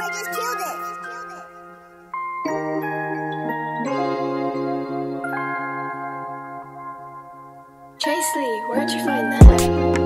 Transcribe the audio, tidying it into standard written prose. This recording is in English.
Breakers killed it! Chasely, where'd you find that?